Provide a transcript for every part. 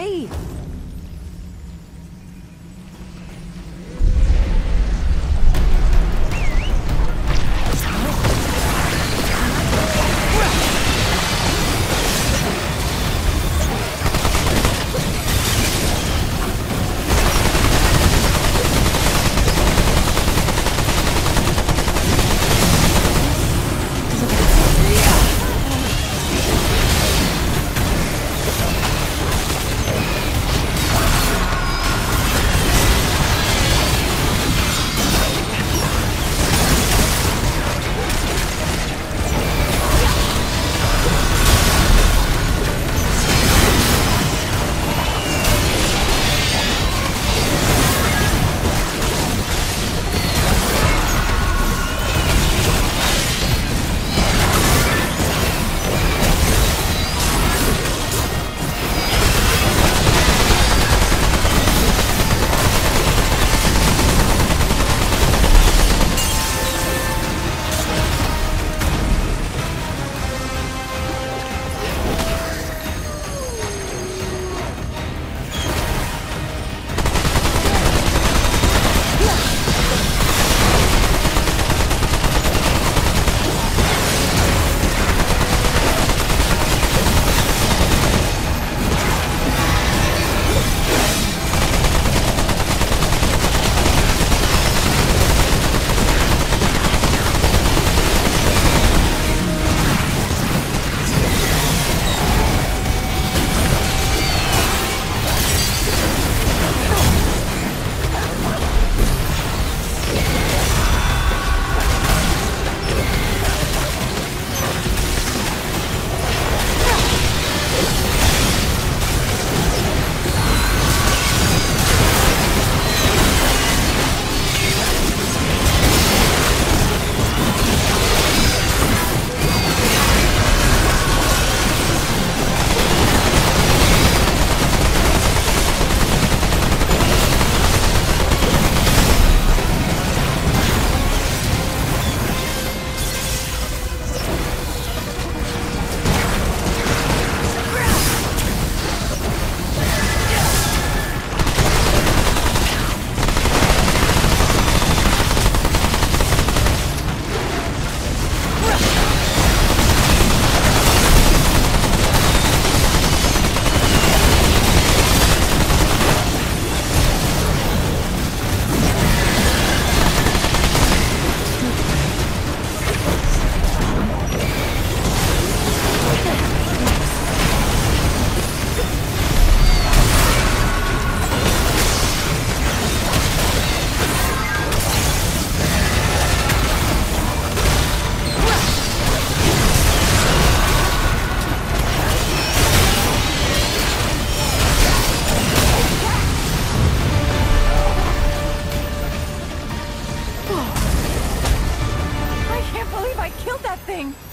Hey!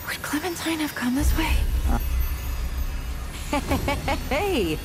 Would Clementine have come this way? Hey!